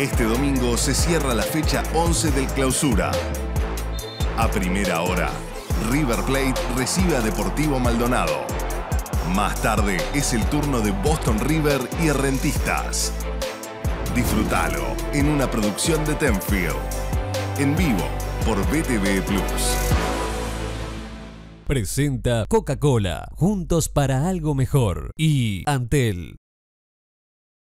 Este domingo se cierra la fecha 11 del Clausura. A primera hora, River Plate recibe a Deportivo Maldonado. Más tarde es el turno de Boston River y Rentistas. Disfrútalo en una producción de Tenfield. En vivo por BTV Plus. Presenta Coca-Cola, juntos para algo mejor, y Antel.